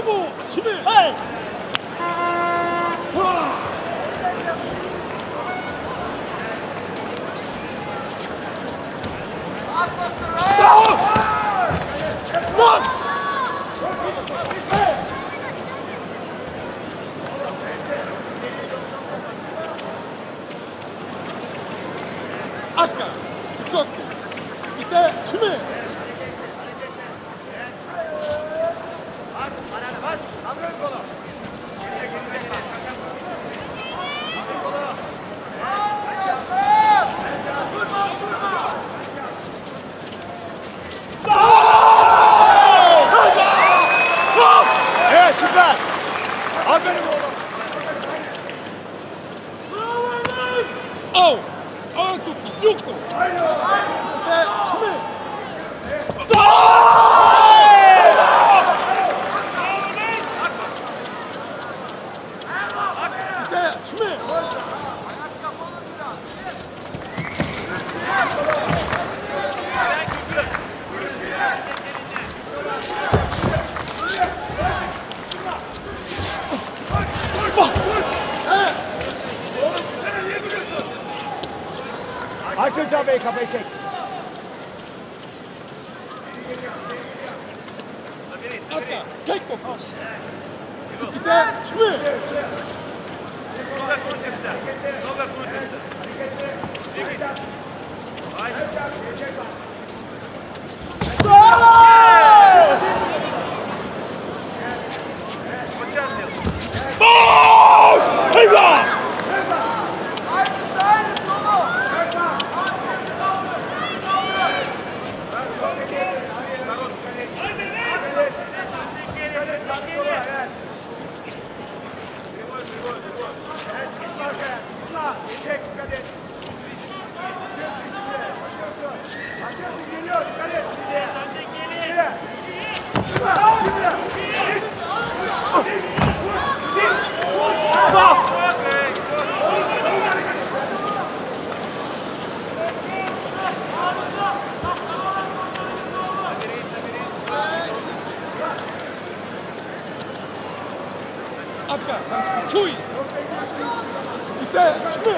Sumo Atime. Hey. Akka, Kikoku, Sukite, Tüme. Aşırsa Bey kafayı çek. Hatta tek koku. Sıkıda çıkmıyor. Çuy. Gide, çıkma.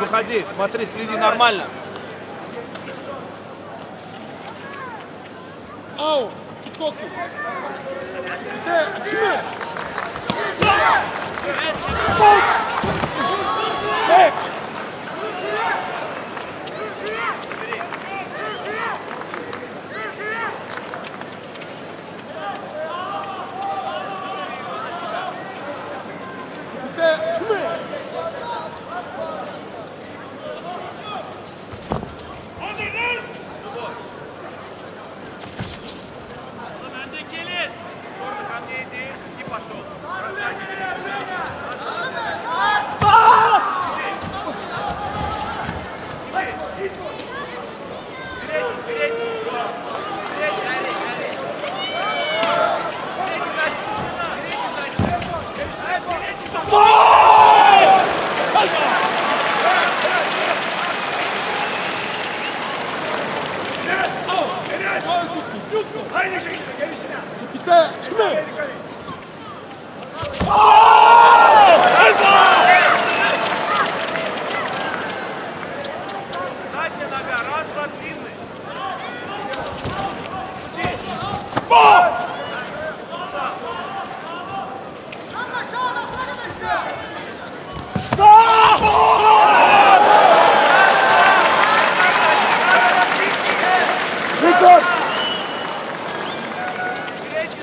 Выходи, смотри, следи нормально. Ау, Кикоку. Пошел.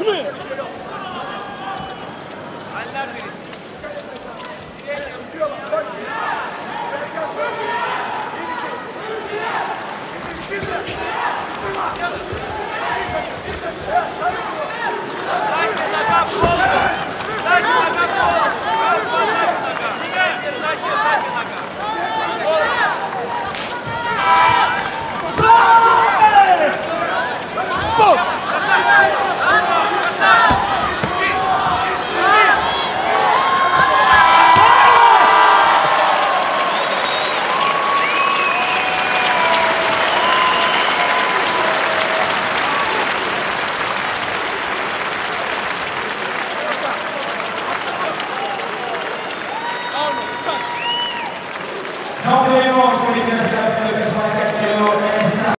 Şuraya. Thank you.